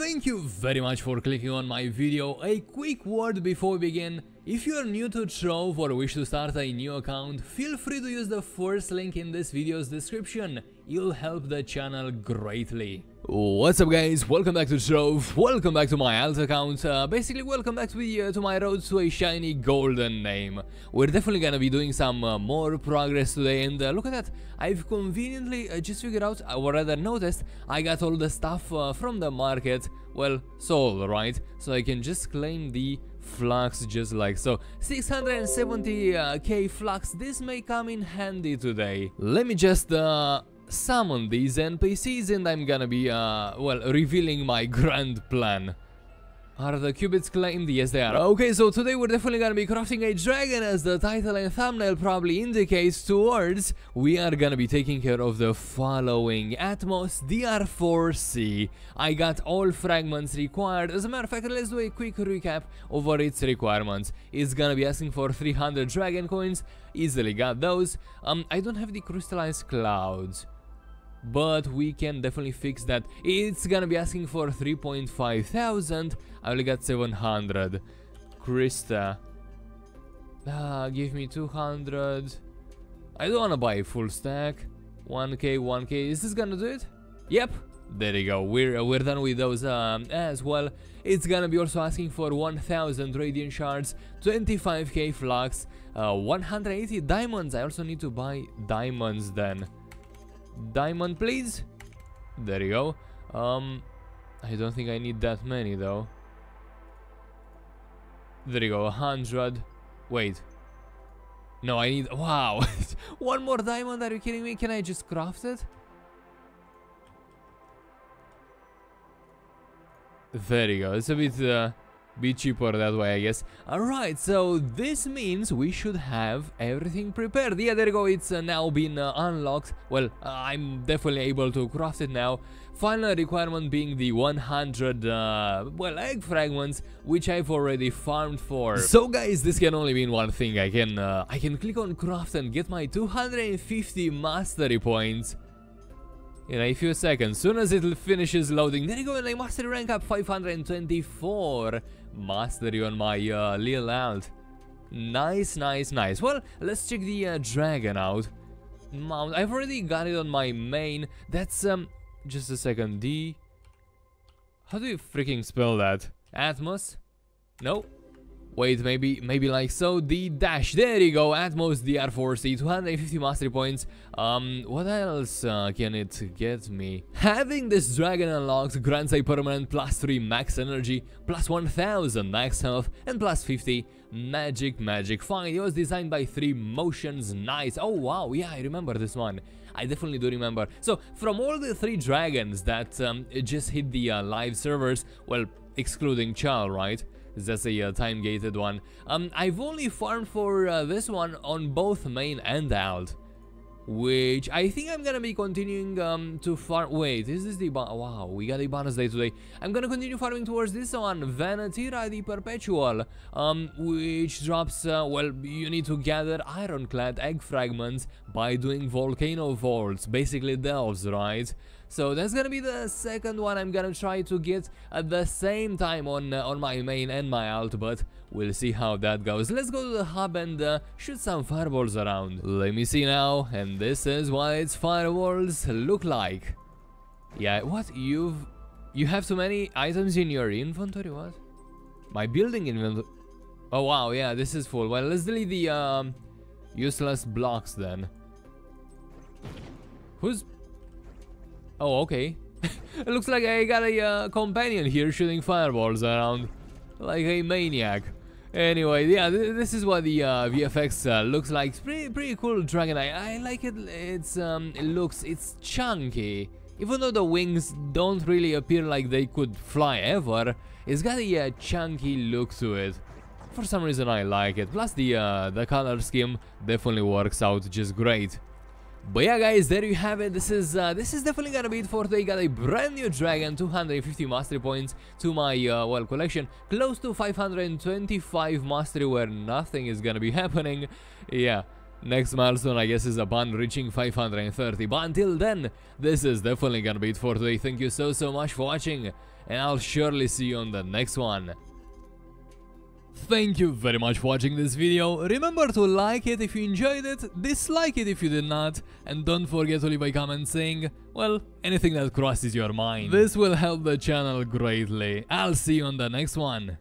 Thank you very much for clicking on my video. A quick word before we begin. If you are new to Trove or wish to start a new account, feel free to use the first link in this video's description. You'll help the channel greatly. What's up guys, welcome back to Trove, welcome back to my alt account, basically welcome back to my road to a shiny golden name. We're definitely gonna be doing some more progress today, and look at that, I've conveniently just figured out, or rather noticed, I got all the stuff from the market, well, sold, right? So I can just claim the flux just like so. 670k flux, this may come in handy today. Let me just summon these NPCs and I'm gonna be, well, revealing my grand plan. Are the qubits claimed? Yes, they are. Okay, so today we're definitely gonna be crafting a dragon, as the title and thumbnail probably indicates towards. We are gonna be taking care of the following: Atmos DR4C. I got all fragments required. As a matter of fact, let's do a quick recap over its requirements. It's gonna be asking for 300 dragon coins. Easily got those. I don't have the crystallized clouds, but we can definitely fix that. It's gonna be asking for 3,500. I only got 700. Krista, give me 200. I don't wanna buy a full stack. 1k. Is this gonna do it? Yep. There you go. We're done with those as well. It's gonna be also asking for 1,000 radiant shards, 25k flux, 180 diamonds. I also need to buy diamonds then. Diamond, please. There you go. I don't think I need that many though. There you go, 100. Wait. No, I need... Wow. One more diamond, are you kidding me? Can I just craft it? There you go. It's a bit... be cheaper that way, I guess. Alright, so this means we should have everything prepared. Yeah, there you go, it's now been unlocked. Well, I'm definitely able to craft it now. Final requirement being the 100, well, egg fragments, which I've already farmed for. So guys, this can only mean one thing. I can click on craft and get my 250 mastery points in a few seconds, soon as it finishes loading. There you go, and I mastery rank up 524. Mastery on my little alt. Nice. Well, let's check the dragon out. Mount. I've already got it on my main. That's just a second. D. How do you freaking spell that? Atmos? No. Wait, maybe like so, D dash, there you go, Atmos DR4C, 250 mastery points. What else can it get me? Having this dragon unlocked grants a permanent plus 3 max energy, plus 1000 max health, and plus 50 magic find. It was designed by 3 Motions, nice. Oh wow, yeah, I remember this one. I definitely do remember. So, from all the 3 dragons that just hit the live servers, well, excluding Chal, right? That's a time-gated one. I've only farmed for this one on both main and alt, which I think I'm gonna be continuing to farm. Wait, is this the wow? We got a bonus day today. I'm gonna continue farming towards this one, Vanatira the Perpetual, which drops. Well, you need to gather ironclad egg fragments by doing volcano vaults, basically delves, right? So that's gonna be the second one I'm gonna try to get at the same time on my main and my alt, but we'll see how that goes. Let's go to the hub and shoot some fireballs around. Let me see now, and this is what its fireballs look like. Yeah, what? You have too many items in your inventory, what? My building inventory? Oh wow, yeah, this is full. Well, let's delete the useless blocks then. Who's... Oh, okay. It looks like I got a companion here shooting fireballs around like a maniac. Anyway, yeah, this is what the VFX looks like. It's pretty cool dragon. I like it. It's it looks, it's chunky. Even though the wings don't really appear like they could fly ever, it's got a chunky look to it. For some reason, I like it. Plus, the color scheme definitely works out just great. But yeah guys, there you have it. This is definitely gonna be it for today. Got a brand new dragon, 250 mastery points to my well, collection, close to 525 mastery where nothing is gonna be happening. Yeah, Next milestone, I guess, is a ban reaching 530. But until then, this is definitely gonna be it for today. Thank you so, so much for watching, and I'll surely see you on the next one. Thank you very much for watching this video. Remember to like it if you enjoyed it, dislike it if you did not, and don't forget to leave a comment saying, well, anything that crosses your mind. This will help the channel greatly. I'll see you on the next one.